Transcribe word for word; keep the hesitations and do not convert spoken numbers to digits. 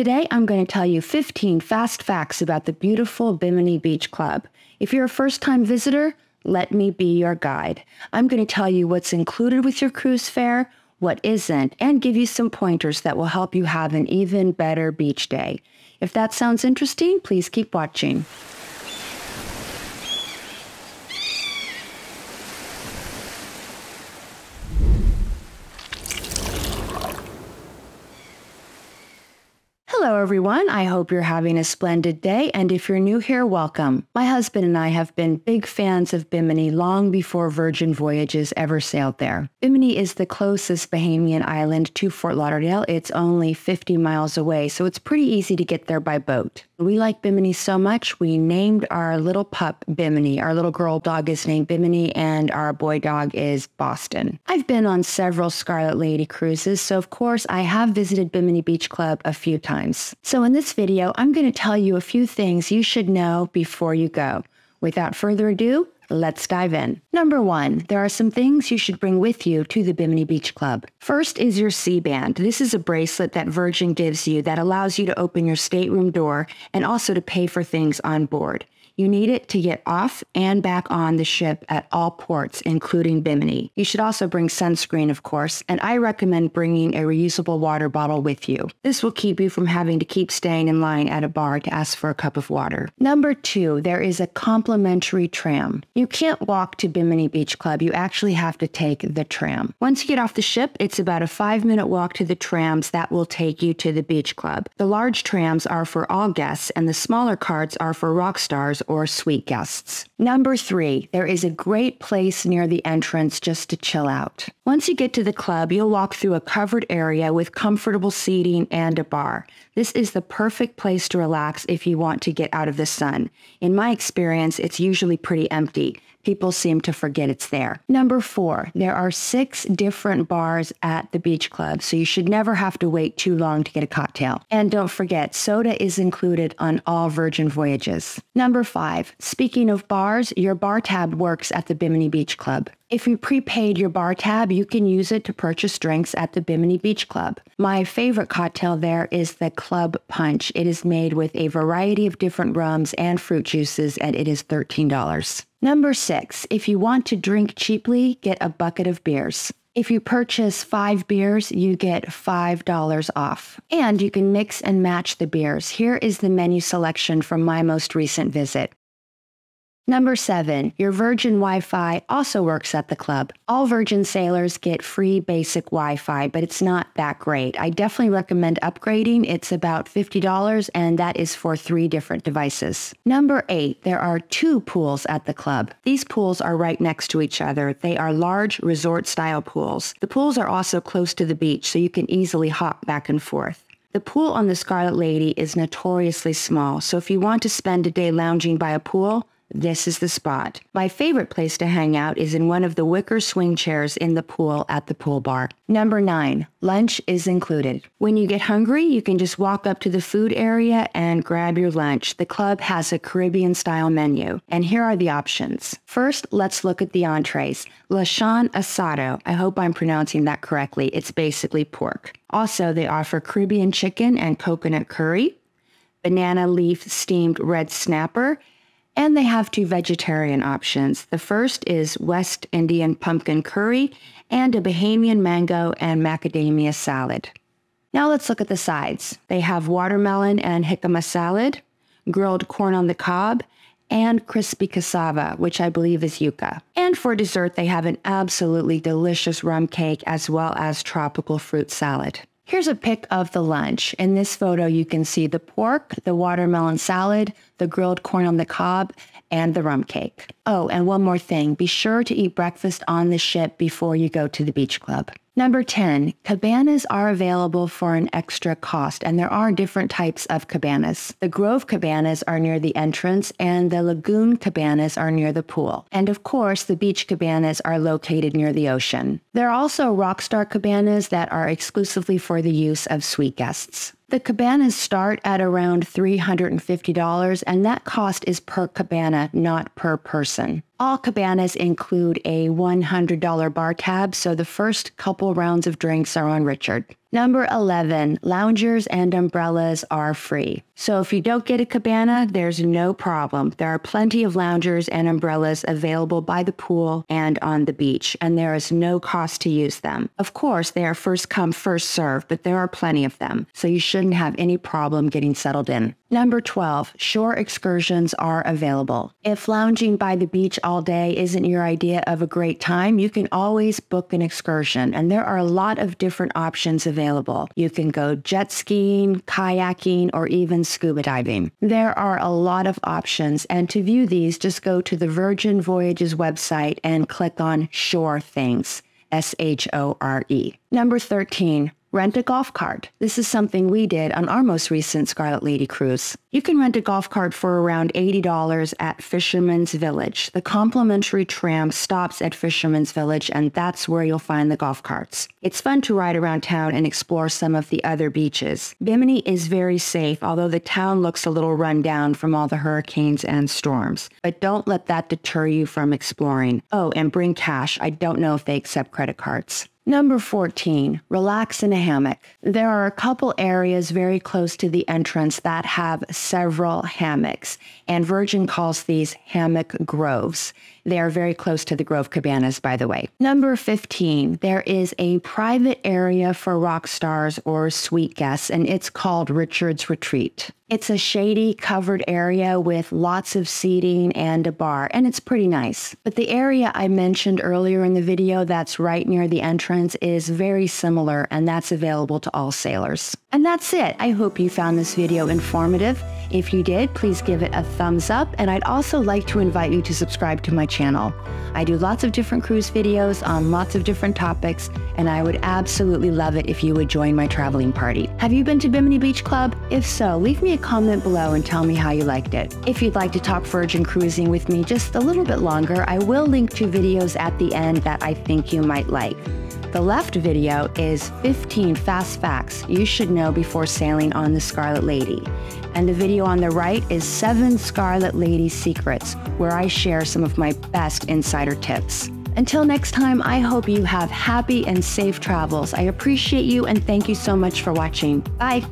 Today, I'm going to tell you fifteen fast facts about the beautiful Bimini Beach Club. If you're a first-time visitor, let me be your guide. I'm going to tell you what's included with your cruise fare, what isn't, and give you some pointers that will help you have an even better beach day. If that sounds interesting, please keep watching. Hello everyone, I hope you're having a splendid day, and if you're new here, welcome. My husband and I have been big fans of Bimini long before Virgin Voyages ever sailed there. Bimini is the closest Bahamian island to Fort Lauderdale. It's only fifty miles away, so it's pretty easy to get there by boat. We like Bimini so much, we named our little pup Bimini. Our little girl dog is named Bimini, and our boy dog is Boston. I've been on several Scarlet Lady cruises, so of course I have visited Bimini Beach Club a few times. So in this video, I'm going to tell you a few things you should know before you go. Without further ado, let's dive in. Number one, there are some things you should bring with you to the Bimini Beach Club. First is your C-band. This is a bracelet that Virgin gives you that allows you to open your stateroom door and also to pay for things on board. You need it to get off and back on the ship at all ports, including Bimini. You should also bring sunscreen, of course, and I recommend bringing a reusable water bottle with you. This will keep you from having to keep staying in line at a bar to ask for a cup of water. Number two, there is a complimentary tram. You can't walk to Bimini Beach Club. You actually have to take the tram. Once you get off the ship, it's about a five-minute walk to the trams that will take you to the beach club. The large trams are for all guests, and the smaller carts are for rock stars or suite guests. Number three, there is a great place near the entrance just to chill out. Once you get to the club, you'll walk through a covered area with comfortable seating and a bar. This is the perfect place to relax if you want to get out of the sun. In my experience, it's usually pretty empty. People seem to forget it's there. Number four, there are six different bars at the beach club, so you should never have to wait too long to get a cocktail. And don't forget, soda is included on all Virgin Voyages. Number five, speaking of bars, your bar tab works at the Bimini Beach Club. If you prepaid your bar tab, you can use it to purchase drinks at the Bimini Beach Club. My favorite cocktail there is the Club Punch. It is made with a variety of different rums and fruit juices, and it is thirteen dollars. Number six, if you want to drink cheaply, get a bucket of beers. If you purchase five beers, you get five dollars off. And you can mix and match the beers. Here is the menu selection from my most recent visit. Number seven, your Virgin Wi-Fi also works at the club. All Virgin sailors get free basic Wi-Fi, but it's not that great. I definitely recommend upgrading. It's about fifty dollars, and that is for three different devices. Number eight, there are two pools at the club. These pools are right next to each other. They are large resort-style pools. The pools are also close to the beach, so you can easily hop back and forth. The pool on the Scarlet Lady is notoriously small, so if you want to spend a day lounging by a pool, this is the spot. My favorite place to hang out is in one of the wicker swing chairs in the pool at the pool bar. Number nine, lunch is included. When you get hungry, you can just walk up to the food area and grab your lunch. The club has a Caribbean-style menu, and here are the options. First, let's look at the entrees. Lachon asado. I hope I'm pronouncing that correctly. It's basically pork. Also, they offer Caribbean chicken and coconut curry, banana leaf steamed red snapper, and they have two vegetarian options. The first is West Indian pumpkin curry and a Bahamian mango and macadamia salad. Now let's look at the sides. They have watermelon and jicama salad, grilled corn on the cob, and crispy cassava, which I believe is yuca. And for dessert, they have an absolutely delicious rum cake as well as tropical fruit salad. Here's a pic of the lunch. In this photo, you can see the pork, the watermelon salad, the grilled corn on the cob, and the rum cake. Oh, and one more thing. Be sure to eat breakfast on the ship before you go to the beach club. Number ten, cabanas are available for an extra cost, and there are different types of cabanas. The Grove cabanas are near the entrance, and the Lagoon cabanas are near the pool. And of course, the beach cabanas are located near the ocean. There are also rockstar cabanas that are exclusively for the use of suite guests. The cabanas start at around three hundred fifty dollars, and that cost is per cabana, not per person. All cabanas include a one hundred dollar bar tab, so the first couple rounds of drinks are on Richard. Number eleven, loungers and umbrellas are free. So if you don't get a cabana, there's no problem. There are plenty of loungers and umbrellas available by the pool and on the beach, and there is no cost to use them. Of course, they are first come, first served, but there are plenty of them, so you shouldn't have any problem getting settled in. Number twelve, shore excursions are available. If lounging by the beach all day isn't your idea of a great time, you can always book an excursion, and there are a lot of different options available. You can go jet skiing, kayaking, or even scuba diving. There are a lot of options, and to view these, just go to the Virgin Voyages website and click on Shore Things, S H O R E. Number thirteen, rent a golf cart. This is something we did on our most recent Scarlet Lady cruise. You can rent a golf cart for around eighty dollars at Fisherman's Village. The complimentary tram stops at Fisherman's Village, and that's where you'll find the golf carts. It's fun to ride around town and explore some of the other beaches. Bimini is very safe, although the town looks a little run down from all the hurricanes and storms. But don't let that deter you from exploring. Oh, and bring cash. I don't know if they accept credit cards. Number fourteen, relax in a hammock. There are a couple areas very close to the entrance that have several hammocks, and Virgin calls these hammock groves. They are very close to the Grove Cabanas, by the way. Number fifteen, there is a private area for rock stars or suite guests, and it's called Richard's Retreat. It's a shady, covered area with lots of seating and a bar, and it's pretty nice. But the area I mentioned earlier in the video that's right near the entrance is very similar, and that's available to all sailors. And that's it. I hope you found this video informative. If you did, please give it a thumbs up, and I'd also like to invite you to subscribe to my channel. I do lots of different cruise videos on lots of different topics, and I would absolutely love it if you would join my traveling party. Have you been to Bimini Beach Club? If so, leave me a comment below and tell me how you liked it. If you'd like to talk Virgin cruising with me just a little bit longer, I will link to videos at the end that I think you might like. The left video is fifteen fast facts you should know before sailing on the Scarlet Lady. And the video on the right is seven Scarlet Lady secrets, where I share some of my best insider tips. Until next time, I hope you have happy and safe travels. I appreciate you, and thank you so much for watching. Bye.